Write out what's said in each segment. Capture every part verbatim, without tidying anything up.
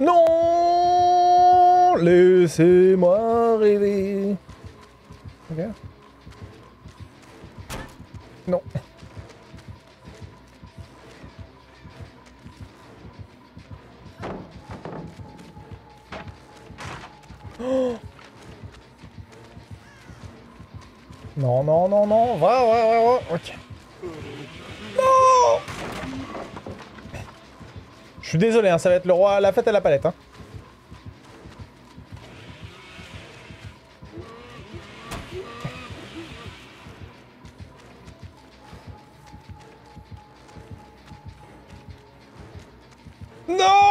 Non, laissez-moi rêver. Ok. Non. Oh. Non, non, non, non. Va, va, va, va. Ok. Non. Je suis désolé, hein, ça va être le roi à la fête à la palette. Hein. Non.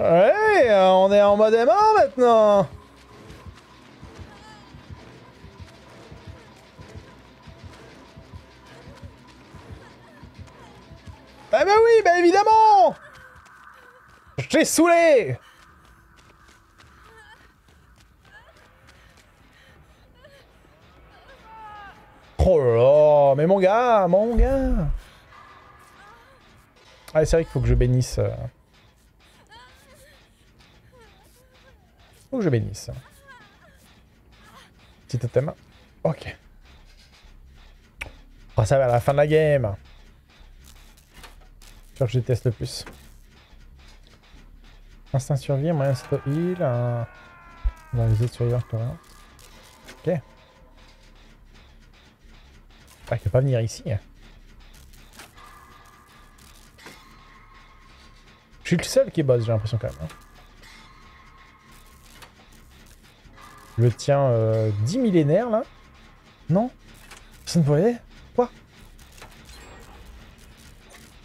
Ouais, on est en mode M un maintenant. Ah bah oui, bah évidemment. J'ai saoulé. Oh là, mais mon gars, mon gars. Ah, c'est vrai qu'il faut que je bénisse. Euh... Faut que je bénisse. Petit totem. Ok. Oh, ça va à la fin de la game. Je déteste le plus. Instinct survie, moyen de heal. Euh... Dans les autres survivants, quand même. Ok. Ah, il peut pas venir ici. Je suis le seul qui bosse, j'ai l'impression quand même. Hein. Je tiens euh, dix millénaires là. Non. Personne ne voyait. Quoi?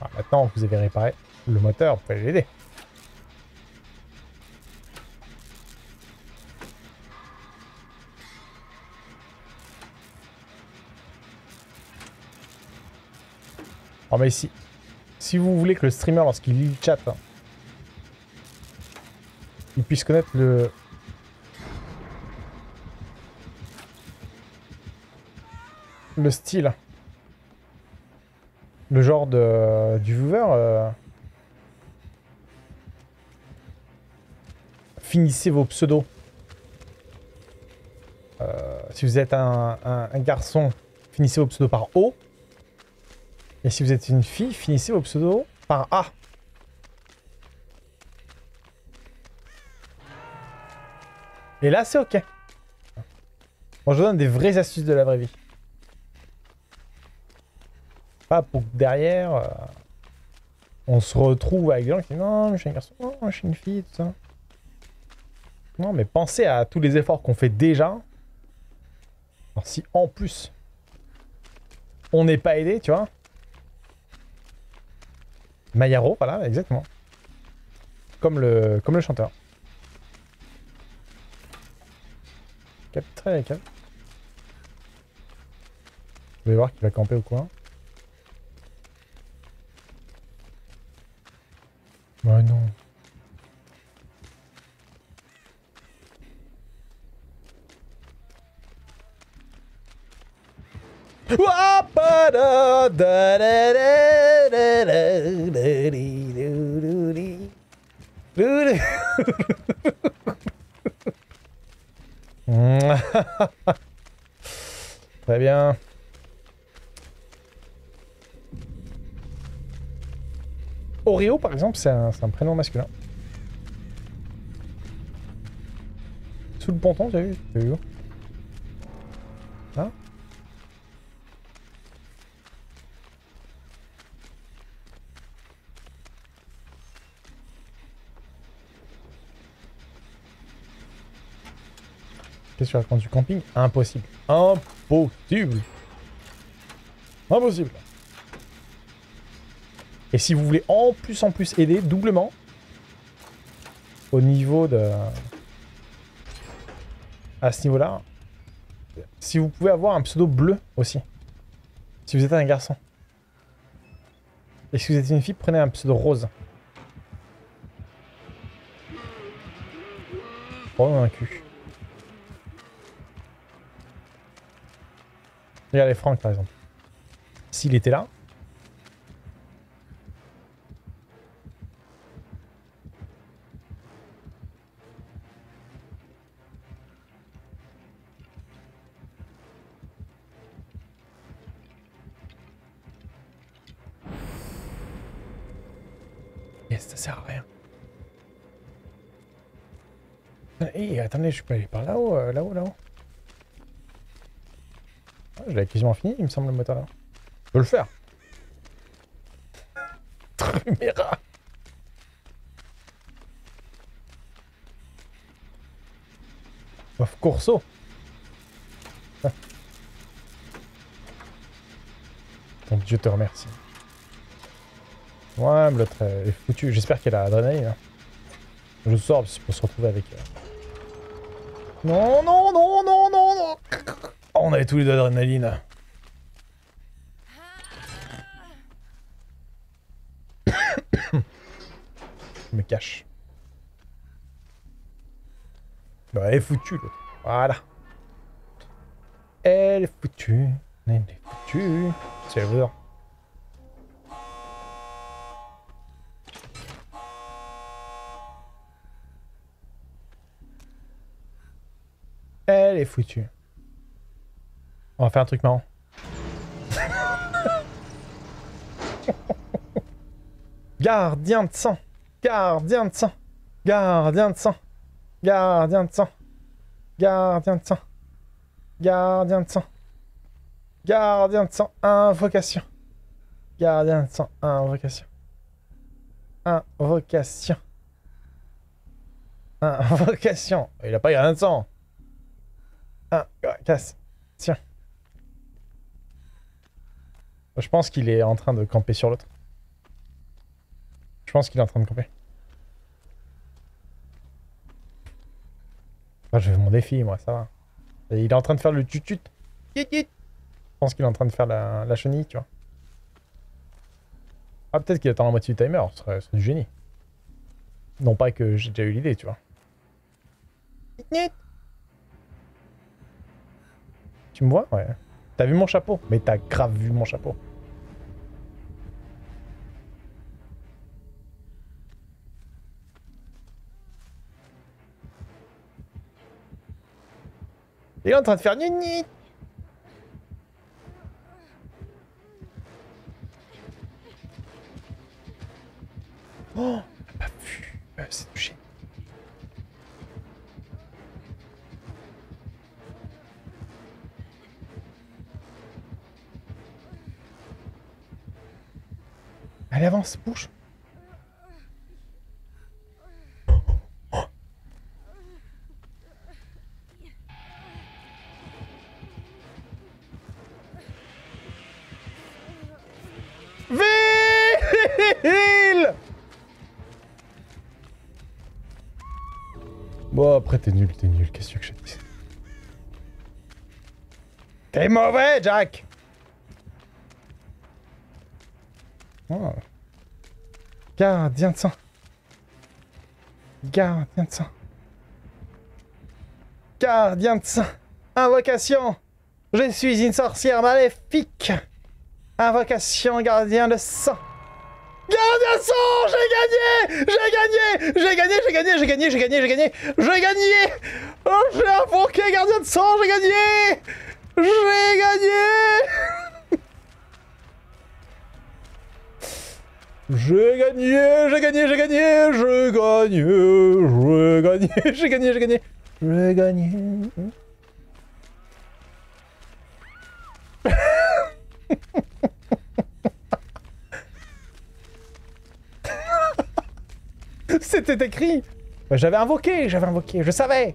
Alors, maintenant, vous avez réparé le moteur, vous pouvez l'aider. Oh mais si, si vous voulez que le streamer lorsqu'il lit le chat, hein, il puisse connaître le... le style, le genre de du viewer, euh... finissez vos pseudos. Euh, si vous êtes un, un, un garçon, finissez vos pseudos par O. Et si vous êtes une fille, finissez vos pseudos par A. Et là, c'est ok. Bon, je vous donne des vraies astuces de la vraie vie. Pas pour que derrière, euh, on se retrouve avec des gens qui disent non, je suis un garçon, non, je suis une fille, tout ça. Non, mais pensez à tous les efforts qu'on fait déjà. Alors, si en plus, on n'est pas aidé, tu vois. Mayaro, voilà, exactement. Comme le, comme le chanteur. Cap, très calme. Je vais voir qu'il va camper ou quoi. Bah non. Très bien. Oreo par exemple, c'est un, un prénom masculin. Sous le ponton, t'as vu, t'as vu hein. Qu'est-ce que tu racontes du camping? Impossible. Impossible. Impossible. Et si vous voulez en plus en plus aider doublement au niveau de... à ce niveau-là, si vous pouvez avoir un pseudo bleu aussi, si vous êtes un garçon. Et si vous êtes une fille, prenez un pseudo rose. Convaincu. Regardez Franck par exemple. S'il était là. Ça sert à rien. Hey, attendez, je peux aller par là-haut, euh, là-haut, là-haut. Ah, je l'avais quasiment fini, il me semble, le motard. Je peux le faire. Trumera. Of Corso. Ah. Donc Dieu te remercie. Ouais, l'autre est foutu. J'espère qu'elle a adrénaline. Hein. Je sors parce qu'on peut se retrouver avec. Non, non, non, non, non, non. Oh, on avait tous les deux d'adrénaline. Je me cache. Bah, elle est foutue, l'autre. Voilà. Elle est foutue. Elle est foutue. C'est vrai. Elle est foutue. On va faire un truc marrant. Gardien de sang. Gardien de sang. Gardien de sang. Gardien de sang. Gardien de sang. Gardien de sang. Gardien de sang. Invocation. Gardien de sang. Invocation. Invocation. Invocation. Il a pas gardien de sang. Ah, casse. Tiens. Je pense qu'il est en train de camper sur l'autre. Je pense qu'il est en train de camper. Enfin, je fais mon défi, moi, ça va. Et il est en train de faire le tutut. Je pense qu'il est en train de faire la, la chenille, tu vois. Ah, peut-être qu'il attend la moitié du timer, ce serait, ce serait du génie. Non pas que j'ai déjà eu l'idée, tu vois. Tu me vois? Ouais. T'as vu mon chapeau? Mais t'as grave vu mon chapeau. Il est en train de faire nini. Oh, t'as pas vu. Euh, C'est touché. Allez, avance, bouge. Oh, oh. Ville. Bon, après, t'es nul, t'es nul. Qu'est-ce que je te dis? T'es mauvais, Jack. Oh. Gardien de sang. Gardien de sang. Gardien de sang. Invocation. Je suis une sorcière maléfique. Invocation, gardien de sang. Gardien de sang. J'ai gagné. J'ai gagné. J'ai gagné. J'ai gagné. J'ai gagné. J'ai gagné. J'ai gagné. J'ai gagné. Oh, j'ai invoqué gardien de sang. J'ai gagné. J'ai gagné. J'ai gagné, j'ai gagné, j'ai gagné, j'ai gagné, j'ai gagné, j'ai gagné, j'ai gagné, j'ai gagné. C'était écrit. J'avais invoqué, j'avais invoqué, je savais.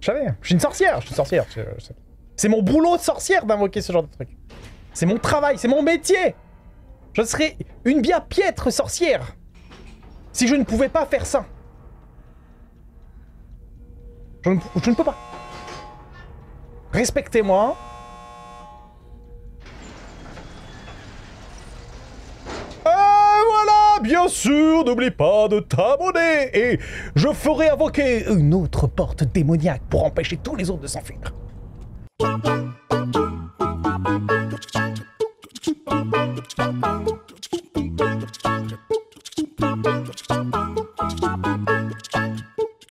Je savais, je suis une sorcière, je suis une sorcière. C'est mon boulot de sorcière d'invoquer ce genre de truc. C'est mon travail, c'est mon métier. Je serais une bien piètre sorcière si je ne pouvais pas faire ça. Je ne, je ne peux pas. Respectez-moi. Oh, voilà, bien sûr, n'oublie pas de t'abonner et je ferai invoquer une autre porte démoniaque pour empêcher tous les autres de s'enfuir.